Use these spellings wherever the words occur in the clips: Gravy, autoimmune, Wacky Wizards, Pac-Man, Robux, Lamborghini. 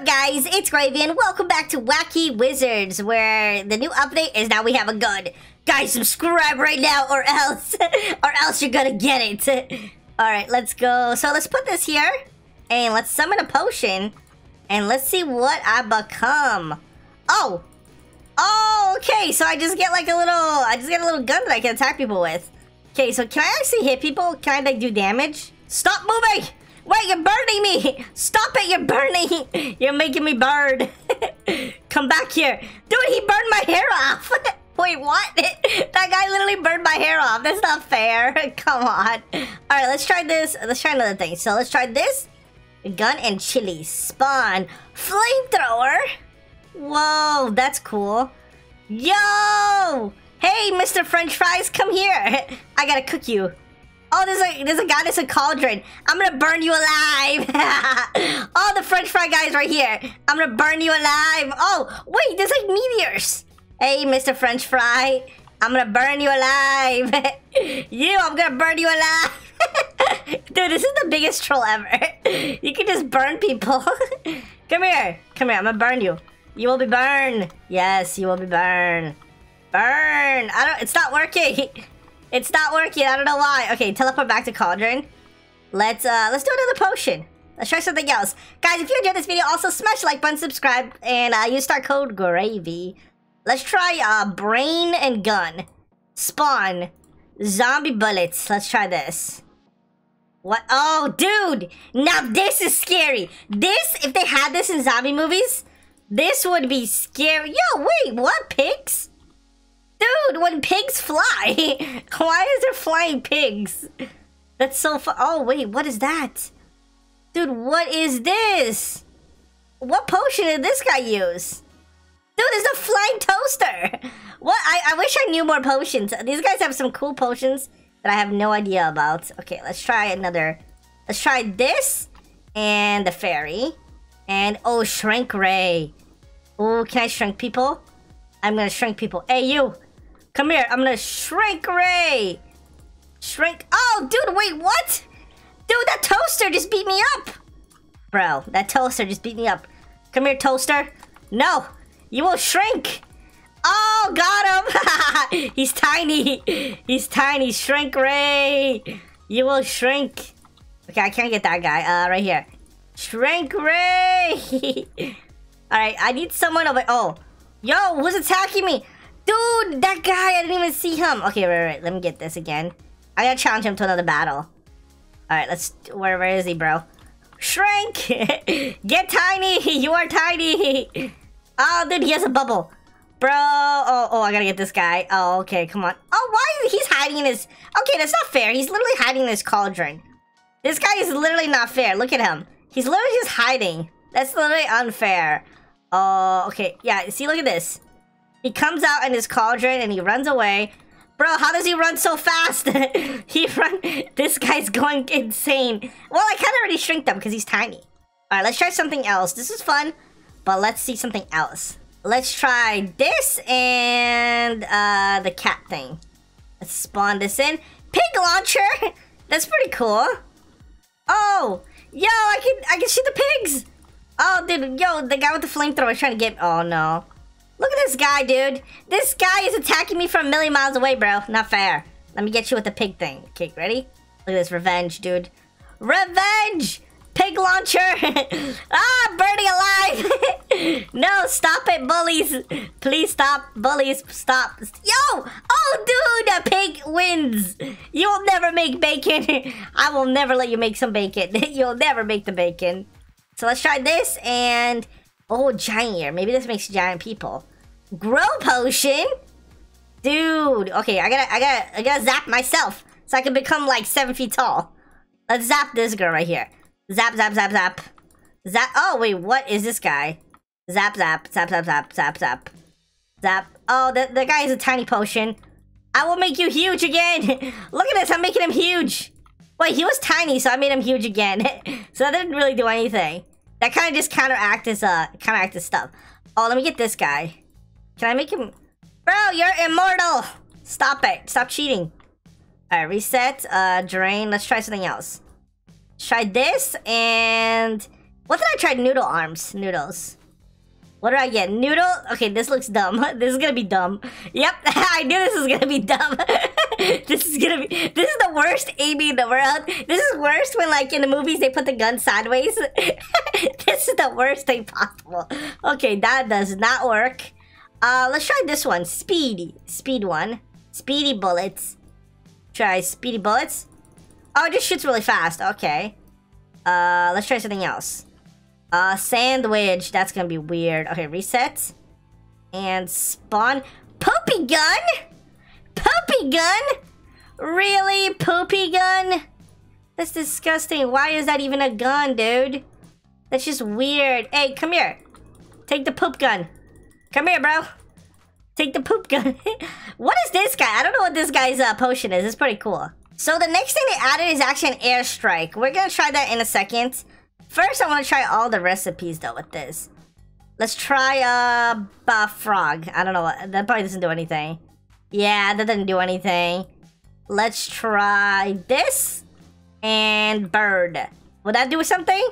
What's up guys, it's Gravy and welcome back to Wacky Wizards, where the new update is now we have a gun. Guys, subscribe right now or else you're gonna get it. Alright, let's go. So let's put this here and let's summon a potion and let's see what I become. Oh, okay, so I just get like a little gun that I can attack people with. Okay, so can I actually hit people? Can I like do damage? Stop moving! Wait, you're burning me! Stop it, you're burning! You're making me burn. Come back here. Dude, he burned my hair off! Wait, what? That guy literally burned my hair off. That's not fair. Come on. Alright, let's try this. Let's try another thing. So let's try this. Gun and chili. Spawn. Flamethrower? Whoa, that's cool. Yo! Hey, Mr. French Fries, come here. I gotta cook you. Oh, there's a guy that's a cauldron. I'm gonna burn you alive. All the French fry guys right here. I'm gonna burn you alive. Oh, wait, there's like meteors. Hey, Mr. French Fry. I'm gonna burn you alive. I'm gonna burn you alive. Dude, this is the biggest troll ever. You can just burn people. Come here. Come here, I'm gonna burn you. You will be burned. Yes, you will be burned. Burn. It's not working. It's not working. I don't know why. Okay, teleport back to Cauldron. Let's do another potion. Let's try something else. Guys, if you enjoyed this video, also smash the like button, subscribe, and use star code GRAVY. Let's try brain and gun. Spawn. Zombie bullets. Let's try this. What? Oh, dude! Now this is scary. This, if they had this in zombie movies, this would be scary. Yo, wait, what? Pigs? Dude, when pigs fly, why is there flying pigs? That's so fun. Oh, wait, what is that? Dude, what is this? What potion did this guy use? Dude, it's a flying toaster. What? I wish I knew more potions. These guys have some cool potions that I have no idea about. Okay, let's try another. Let's try this and the fairy. And, oh, shrink ray. Oh, can I shrink people? I'm gonna shrink people. Hey, you. Come here, I'm gonna shrink Ray! Shrink- Oh, dude, wait, what? Dude, that toaster just beat me up! Bro, that toaster just beat me up. Come here, toaster. No! You will shrink! Oh, got him! He's tiny! He's tiny! Shrink Ray! You will shrink! Okay, I can't get that guy. Right here. Shrink Ray! Alright, I need someone over- Oh! Yo, who's attacking me? Dude, that guy, I didn't even see him. Okay, wait, let me get this again. I gotta challenge him to another battle. Alright, let's... Where is he, bro? Shrink! Get tiny! You are tiny! Oh, dude, he has a bubble. Bro... Oh, I gotta get this guy. Oh, okay, come on. Oh, why is he hiding in his... Okay, that's not fair. He's literally hiding in his cauldron. This guy is literally not fair. Look at him. He's literally just hiding. That's literally unfair. Oh, okay. Yeah, see, look at this. He comes out in his cauldron and he runs away. Bro, how does he run so fast? This guy's going insane. Well, I kind of already shrink them because he's tiny. All right, let's try something else. This is fun, but let's see something else. Let's try this and the cat thing. Let's spawn this in. Pig launcher. That's pretty cool. Oh, yo, I can shoot the pigs. Oh, dude, yo, the guy with the flamethrower is trying to get me. Oh, no. Look at this guy, dude. This guy is attacking me from a million miles away, bro. Not fair. Let me get you with the pig thing. Okay, ready? Look at this revenge, dude. Revenge! Pig launcher! Ah, burning alive! No, stop it, bullies. Please stop, bullies. Stop. Yo! Oh, dude, a pig wins. You will never make bacon. I will never let you make some bacon. You'll never make the bacon. So let's try this and... Oh, giant ear. Maybe this makes giant people. Grow potion? Dude. Okay, I gotta zap myself so I can become like 7 feet tall. Let's zap this girl right here. Zap, zap, zap, zap. Zap. Oh, wait. What is this guy? Zap, zap, zap, zap, zap, zap, zap. Zap. Oh, the guy is a tiny potion. I will make you huge again. Look at this. I'm making him huge. Wait, he was tiny, so I made him huge again. So that didn't really do anything. That kind of just counteract his stuff. Oh, let me get this guy. Can I make him... Bro, you're immortal! Stop it. Stop cheating. Alright, reset. Drain. Let's try something else. Let's try this and... What did I try? Noodle arms. Noodles. What did I get? Noodle? Okay, this looks dumb. This is gonna be dumb. Yep, I knew this was gonna be dumb. This is the worst aiming in the world. This is worse when, like, in the movies, they put the gun sideways. This is the worst thing possible. Okay, that does not work. Let's try this one. Speedy. Speed one. Speedy bullets. Try speedy bullets. Oh, it just shoots really fast. Okay. Let's try something else. Sandwich. That's gonna be weird. Okay, reset. And spawn. Poopy gun? Poopy gun? Really? Poopy gun? That's disgusting. Why is that even a gun, dude? That's just weird. Hey, come here. Take the poop gun. Come here, bro. Take the poop gun. What is this guy? I don't know what this guy's potion is. It's pretty cool. So the next thing they added is actually an airstrike. We're gonna try that in a second. First, I want to try all the recipes, though, with this. Let's try, frog. I don't know. That probably doesn't do anything. Yeah, that doesn't do anything. Let's try this. And bird. Will that do something?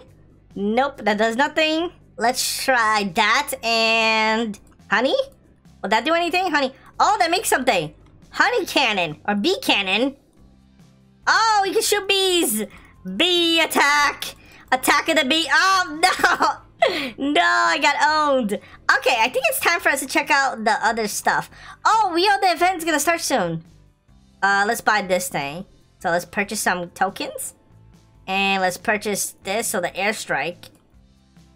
Nope, that does nothing. Let's try that and... honey? Will that do anything? Honey. Oh, that makes something. Honey cannon. Or bee cannon. Oh, you can shoot bees. Bee attack. Attack of the bee. Oh, no. No, I got owned. Okay, I think it's time for us to check out the other stuff. Oh, we know the event's gonna start soon. Let's buy this thing. So let's purchase some tokens. And let's purchase this, so the airstrike.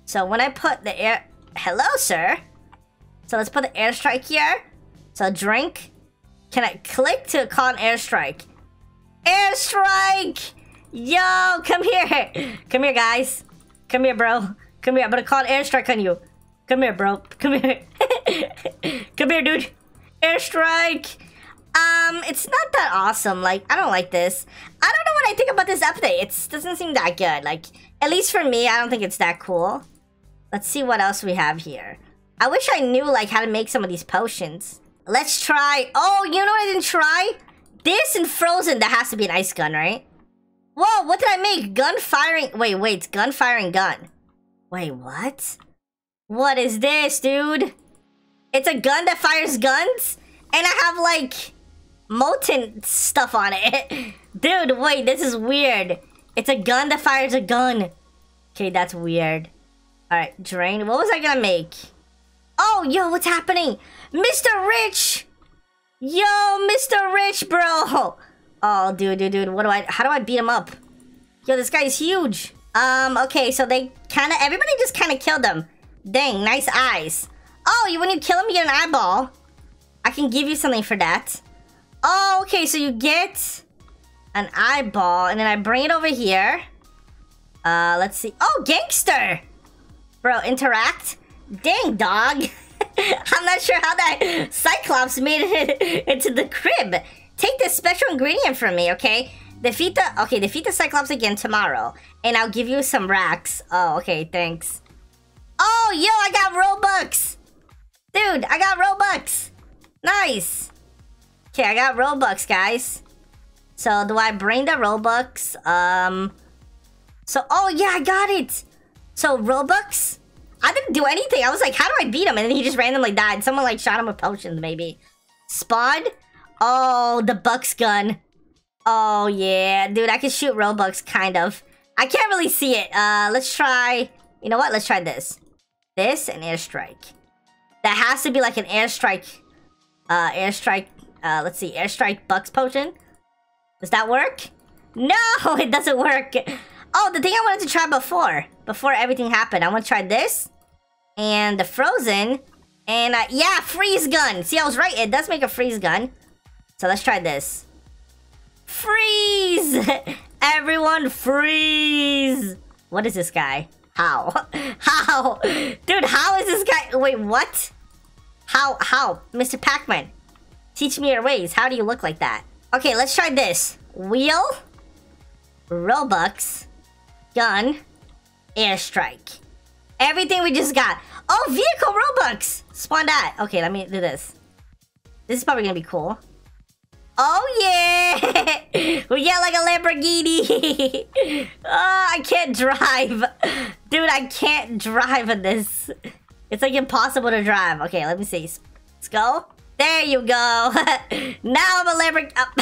So when I put the air... hello, sir. So let's put the airstrike here. So drink. Can I click to call an airstrike? Airstrike! Yo, come here. Come here, guys. Come here, bro. Come here. I'm gonna call an airstrike on you. Come here, bro. Come here. Come here, dude. Airstrike. It's not that awesome. Like, I don't like this. I don't know what I think about this update. It doesn't seem that good. Like, at least for me, I don't think it's that cool. Let's see what else we have here. I wish I knew, like, how to make some of these potions. Let's try... oh, you know what I didn't try? This and Frozen. That has to be an ice gun, right? Whoa, what did I make? Gun firing... Wait, it's gun firing gun. Wait, what? What is this, dude? It's a gun that fires guns? And I have, like, molten stuff on it. Dude, wait, this is weird. It's a gun that fires a gun. Okay, that's weird. Alright, drain. What was I gonna make? Oh, yo, what's happening? Mr. Rich! Yo, Mr. Rich, bro! Oh, dude, how do I beat him up? Yo, this guy is huge. Okay, so they kind of... everybody just kind of killed him. Dang, nice eyes. Oh, when you kill him, you get an eyeball. I can give you something for that. Oh, okay, so you get an eyeball, and then I bring it over here. Let's see. Oh, gangster! Bro, interact. Dang, dog. I'm not sure how that Cyclops made it into the crib. Take this special ingredient from me, okay? Defeat the Cyclops again tomorrow, and I'll give you some racks. Oh, okay, thanks. Oh, yo, I got Robux. Dude, I got Robux. Nice. Okay, I got Robux, guys. So, do I bring the Robux? So, oh, yeah, I got it. So, Robux? I didn't do anything. I was like, how do I beat him? And then he just randomly died. Someone, like, shot him with potions, maybe. Spawn? Oh, the Bucks gun. Oh, yeah. Dude, I can shoot Robux, kind of. I can't really see it. Let's try... you know what? Let's try this. This and airstrike. That has to be like an airstrike. Let's see. Airstrike Bucks potion. Does that work? No, it doesn't work. Oh, the thing I wanted to try before. Before everything happened. I want to try this. And the Frozen. And, yeah, freeze gun. See, I was right. It does make a freeze gun. So let's try this. Freeze! Everyone freeze! What is this guy? How? How? Dude, how is this guy? Wait, what? How? Mr. Pac-Man, teach me your ways. How do you look like that? Okay, let's try this. Wheel. Robux. Gun. Airstrike. Everything we just got. Oh, vehicle Robux. Spawn that. Okay, let me do this. This is probably gonna be cool. Oh, yeah! We get like a Lamborghini! I can't drive. Dude, I can't drive in this. It's like impossible to drive. Okay, let me see. Let's go. There you go. Now I'm a Lamborghini. Oh.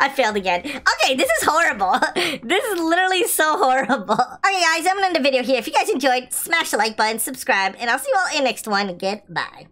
I failed again. Okay, this is horrible. This is literally so horrible. Okay, guys, I'm gonna end the video here. If you guys enjoyed, smash the like button, subscribe, and I'll see you all in the next one. Goodbye.